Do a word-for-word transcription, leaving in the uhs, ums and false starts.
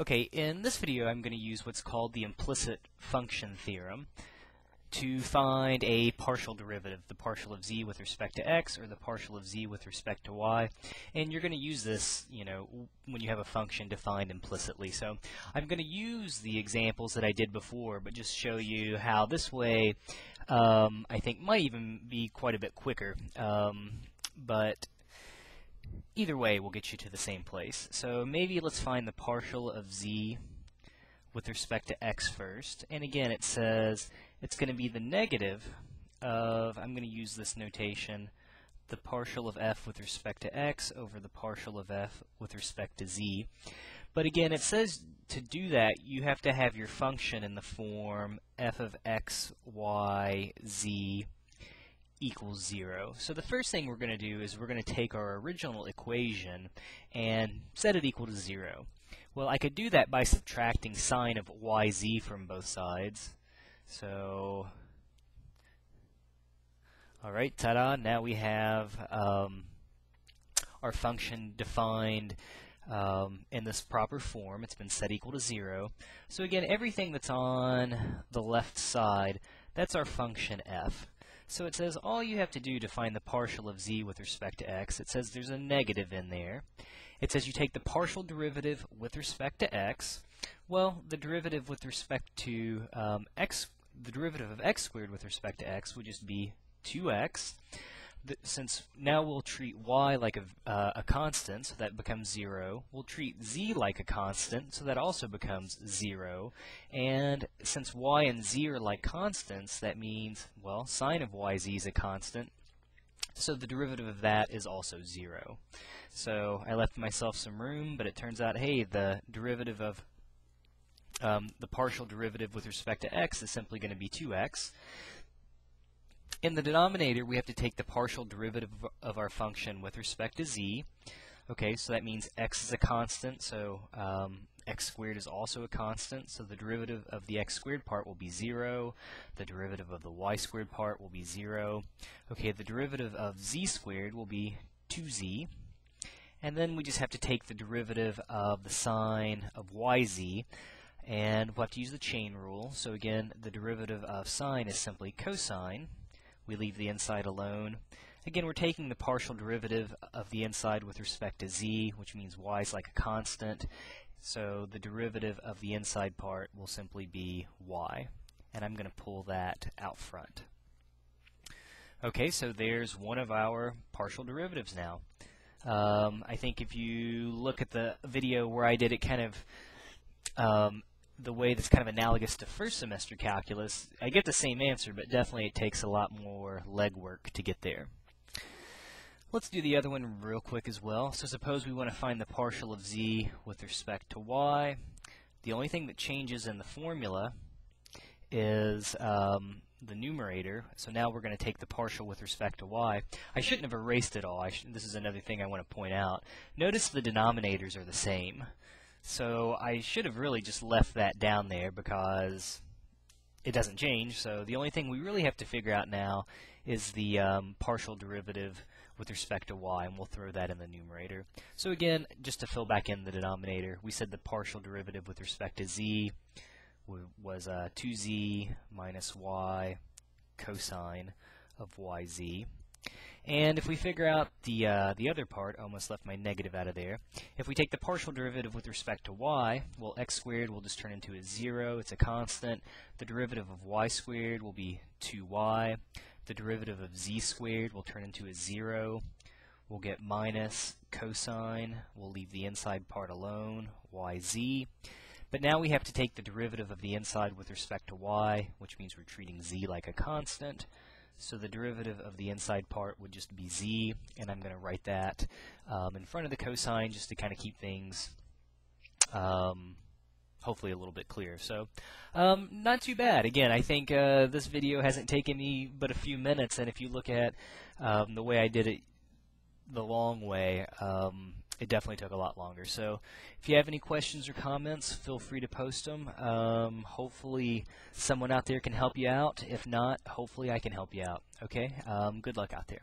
Okay, in this video I'm going to use what's called the implicit function theorem to find a partial derivative, the partial of z with respect to x or the partial of z with respect to y. And you're going to use this, you know, when you have a function defined implicitly. So I'm going to use the examples that I did before, but just show you how this way um, I think might even be quite a bit quicker. Um, but either way will get you to the same place. So maybe let's find the partial of z with respect to x first. And again, it says it's going to be the negative of, I'm going to use this notation, the partial of f with respect to x over the partial of f with respect to z. But again, it says to do that, you have to have your function in the form f of x, y, z equals zero. So the first thing we're going to do is we're going to take our original equation and set it equal to zero. Well, I could do that by subtracting sine of yz from both sides. So, all right, ta-da, now we have um, our function defined um, in this proper form. It's been set equal to zero. So again, everything that's on the left side, that's our function f. So it says all you have to do to find the partial of z with respect to x, it says there's a negative in there. It says you take the partial derivative with respect to x. Well, the derivative with respect to um, x, the derivative of x squared with respect to x would just be two x. The, since now we'll treat y like a, uh, a constant, so that becomes zero. We'll treat z like a constant, so that also becomes zero. And since y and z are like constants, that means, well, sine of yz is a constant, so the derivative of that is also zero. So I left myself some room, but it turns out, hey, the derivative of um, the partial derivative with respect to x is simply going to be two x. In the denominator, we have to take the partial derivative of our function with respect to z. Okay, so that means x is a constant, so um, x squared is also a constant, so the derivative of the x squared part will be zero. The derivative of the y squared part will be zero. Okay, the derivative of z squared will be two z. And then we just have to take the derivative of the sine of yz. And we'll have to use the chain rule. So again, the derivative of sine is simply cosine. We leave the inside alone. Again, we're taking the partial derivative of the inside with respect to z, which means y is like a constant. So the derivative of the inside part will simply be y. And I'm going to pull that out front. Okay, so there's one of our partial derivatives now. Um, I think if you look at the video where I did it kind of um, the way that's kind of analogous to first semester calculus, I get the same answer, but definitely it takes a lot more legwork to get there. Let's do the other one real quick as well. So suppose we want to find the partial of z with respect to y. The only thing that changes in the formula is um, the numerator. So now we're going to take the partial with respect to y. I shouldn't have erased it all. I sh this is another thing I want to point out. Notice the denominators are the same. So I should have really just left that down there because it doesn't change. So the only thing we really have to figure out now is the um, partial derivative with respect to y, and we'll throw that in the numerator. So again, just to fill back in the denominator, we said the partial derivative with respect to z was uh, two z minus y cosine of yz. And if we figure out the uh, the other part, I almost left my negative out of there. If we take the partial derivative with respect to y, well, x squared will just turn into a zero. It's a constant. The derivative of y squared will be two y. The derivative of z squared will turn into a zero. We'll get minus cosine. We'll leave the inside part alone, yz. But now we have to take the derivative of the inside with respect to y, which means we're treating z like a constant. So the derivative of the inside part would just be z, and I'm going to write that um, in front of the cosine just to kind of keep things um, hopefully a little bit clearer. So um, not too bad. Again, I think uh, this video hasn't taken me but a few minutes, and if you look at um, the way I did it the long way, um, it definitely took a lot longer. So if you have any questions or comments, feel free to post them. Um, hopefully someone out there can help you out. If not, hopefully I can help you out. Okay? Um, good luck out there.